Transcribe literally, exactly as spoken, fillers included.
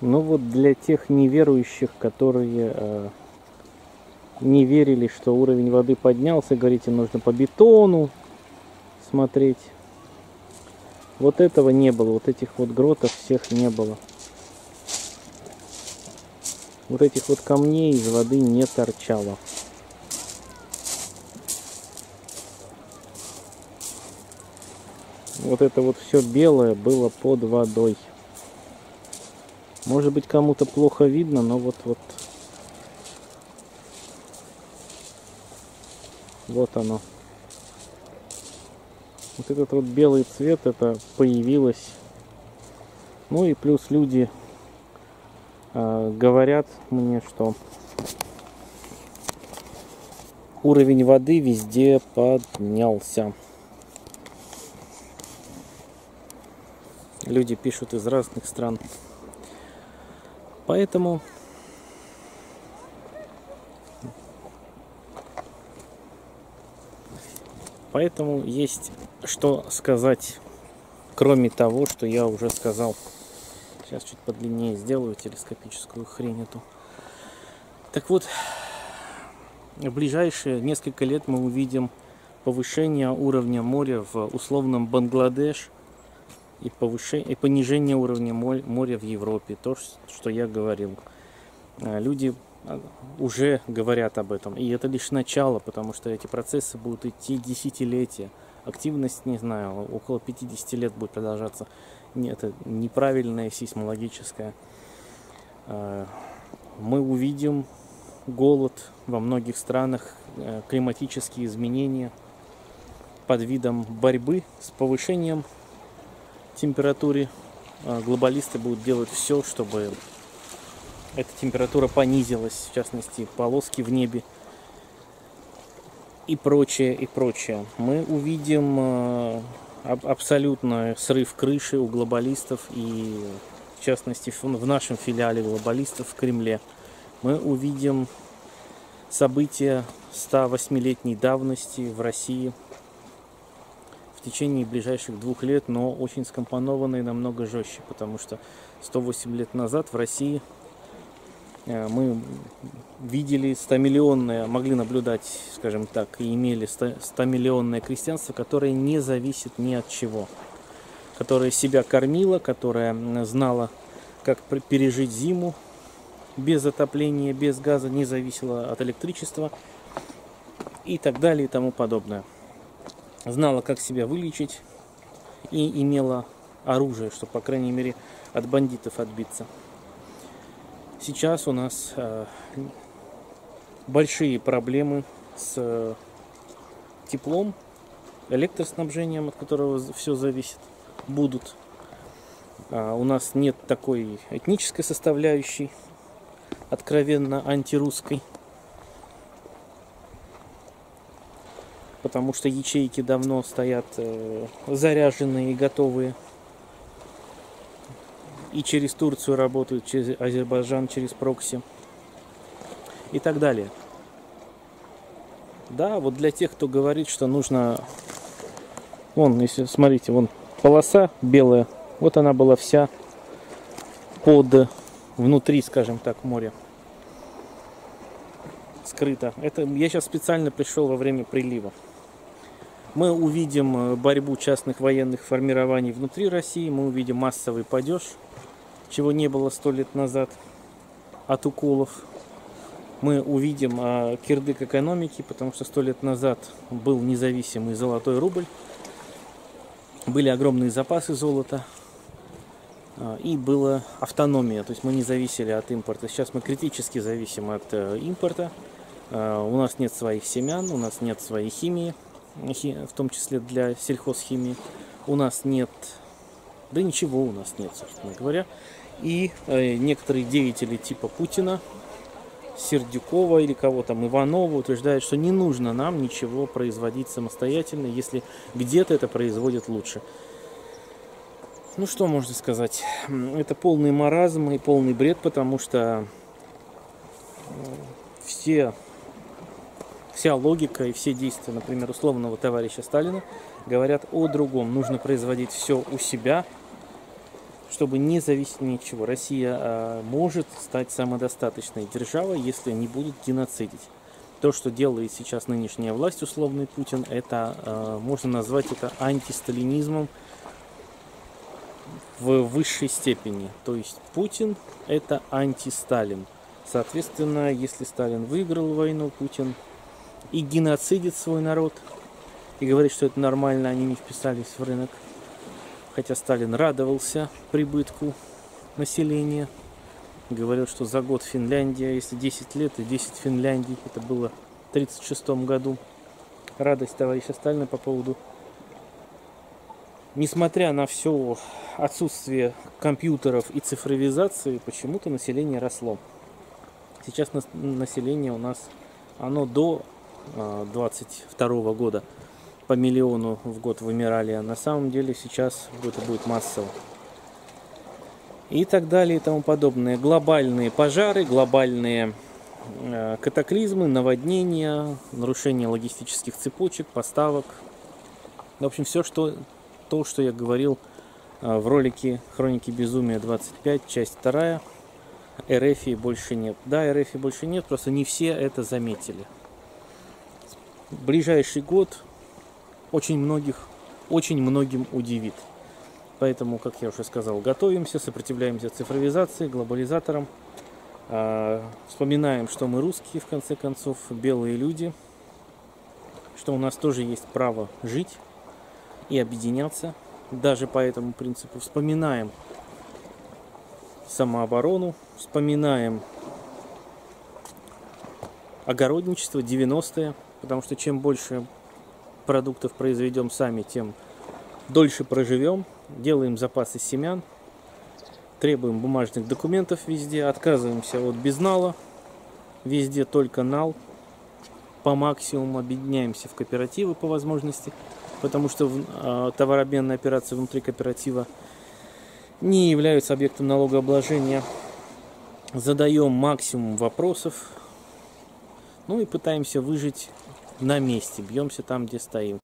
Но вот для тех неверующих, которые э, не верили, что уровень воды поднялся, говорите, нужно по бетону смотреть. Вот этого не было, вот этих вот гротов всех не было. Вот этих вот камней из воды не торчало. Вот это вот все белое было под водой. Может быть, кому-то плохо видно, но вот-вот. Вот оно. Вот этот вот белый цвет, это появилось. Ну и плюс люди э, говорят мне, что уровень воды везде поднялся. Люди пишут из разных стран. Поэтому Поэтому есть что сказать, кроме того, что я уже сказал. Сейчас чуть подлиннее сделаю телескопическую хрень эту. Так вот, в ближайшие несколько лет мы увидим повышение уровня моря в условном Бангладеш и, повышение, и понижение уровня моря в Европе. То, что я говорил. Люди уже говорят об этом. И это лишь начало, потому что эти процессы будут идти десятилетия. Активность, не знаю, около пятидесяти лет будет продолжаться. Нет, это неправильная сейсмологическая. Мы увидим голод во многих странах, климатические изменения под видом борьбы с повышением температуры. Глобалисты будут делать все, чтобы эта температура понизилась, в частности, полоски в небе. И прочее, и прочее. Мы увидим абсолютно срыв крыши у глобалистов, и в частности в нашем филиале глобалистов в Кремле. Мы увидим события ста восьмилетней давности в России в течение ближайших двух лет, но очень скомпонованные, намного жестче, потому что сто восемь лет назад в России мы видели стомиллионное, могли наблюдать, скажем так, и имели стомиллионное крестьянство, которое не зависит ни от чего, которое себя кормило, которое знало, как пережить зиму без отопления, без газа, не зависело от электричества и так далее и тому подобное. Знало, как себя вылечить и имело оружие, чтобы, по крайней мере, от бандитов отбиться. Сейчас у нас э, большие проблемы с э, теплом, электроснабжением, от которого все зависит, будут. Э, у нас нет такой этнической составляющей, откровенно антирусской, потому что ячейки давно стоят э, заряженные и готовые. И через Турцию работают, через Азербайджан, через прокси и так далее. Да, вот для тех, кто говорит, что нужно... Вон, если смотрите, вон полоса белая, вот она была вся под, внутри, скажем так, моря. Скрыто. Это я сейчас специально пришел во время прилива. Мы увидим борьбу частных военных формирований внутри России, мы увидим массовый падеж, чего не было сто лет назад, от уколов. Мы увидим э, кирдык экономики, потому что сто лет назад был независимый золотой рубль, были огромные запасы золота э, и была автономия, то есть мы не зависели от импорта. Сейчас мы критически зависим от э, импорта, э, у нас нет своих семян, у нас нет своей химии, в том числе для сельхозхимии. У нас нет, да ничего у нас нет, собственно говоря. И э, некоторые деятели типа Путина, Сердюкова или кого там, Иванова, утверждают, что не нужно нам ничего производить самостоятельно, если где-то это производят лучше. Ну что можно сказать? Это полный маразм и полный бред, потому что все... Вся логика и все действия, например, условного товарища Сталина говорят о другом. Нужно производить все у себя, чтобы не зависеть ни от чего. Россия а, может стать самодостаточной державой, если не будет геноцидить. То, что делает сейчас нынешняя власть, условный Путин, это а, можно назвать это антисталинизмом в высшей степени. То есть Путин – это антисталин. Соответственно, если Сталин выиграл войну, Путин и геноцидит свой народ, и говорит, что это нормально, они не вписались в рынок. Хотя Сталин радовался прибытку населения. Говорил, что за год Финляндия, если десять лет, и десять Финляндий, это было в тридцать шестом году. Радость товарища Сталина по поводу... Несмотря на все отсутствие компьютеров и цифровизации, почему-то население росло. Сейчас население у нас, оно до двадцать второго года по миллиону в год вымирали, а на самом деле сейчас это будет массово. И так далее и тому подобное. Глобальные пожары, глобальные катаклизмы, наводнения, нарушение логистических цепочек, поставок. В общем, все, что... То, что я говорил в ролике «Хроники безумия двадцать пять», часть вторая. РФи больше нет. Да, РФи больше нет, просто не все это заметили. В ближайший год очень многих, очень многим удивит. Поэтому, как я уже сказал, готовимся, сопротивляемся цифровизации, глобализаторам. Вспоминаем, что мы русские, в конце концов, белые люди. Что у нас тоже есть право жить и объединяться, даже по этому принципу. Вспоминаем самооборону, вспоминаем огородничество, девяностые, потому что чем больше продуктов произведем сами, тем дольше проживем, делаем запасы семян, требуем бумажных документов везде, отказываемся от безнала, везде только нал, по максимуму объединяемся в кооперативы по возможности, потому что э, товарообменные операции внутри кооператива не являются объектом налогообложения. Задаем максимум вопросов, ну и пытаемся выжить на месте, бьемся там, где стоим.